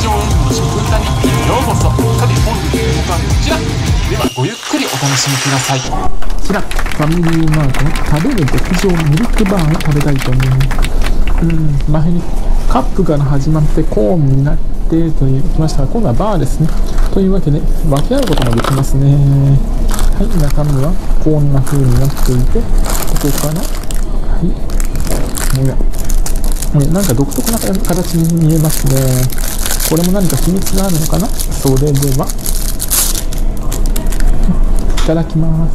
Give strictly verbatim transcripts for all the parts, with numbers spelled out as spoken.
上演の食歌にようこそ。さて本日の動画はこちらでは、ごゆっくりお楽しみください。こちらファミリーマートの食べる極上ミルクバーを食べたいと思います。うん、前にカップから始まってコーンになってと言いましたが、今度はバーですね。というわけで分け合うこともできますね。はい、中身はこんな風になっていて、ここからはい、もやなんか独特な形に見えますね。これも何か秘密があるのかな。それでは、いただきます。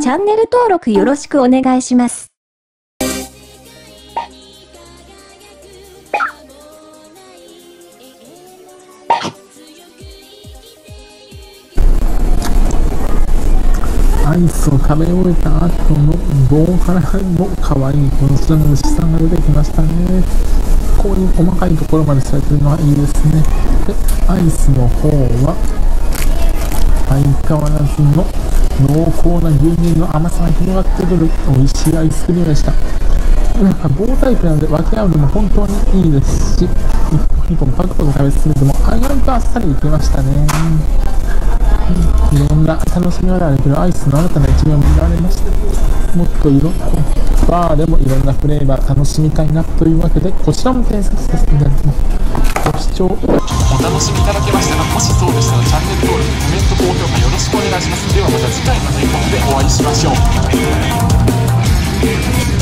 チャンネル登録よろしくお願いします。アイスを食べ終えた後の棒からも可愛いこのちらの虫さんが出てきましたね。こういう細かいところまでされてるのはいいですね。で、アイスの方は相変わらずの濃厚な牛乳の甘さが広がってくる美味しいアイスクリームでした。なんか棒タイプなので分け合うのも本当にいいですし、いっぽんいっぽんパクパク食べ進めても意外とあっさりいきましたね。いろんな楽しみがあるけど、アイスの新たな一面も見られました。もっといろんなバーでもいろんなフレーバー楽しみたいなというわけで、こちらも添削させていただきます。ご視聴お楽しみいただけましたが、もしそうでしたらチャンネル登録、コメント、高評価よろしくお願いします。ではまた次回の動画でお会いしましょう。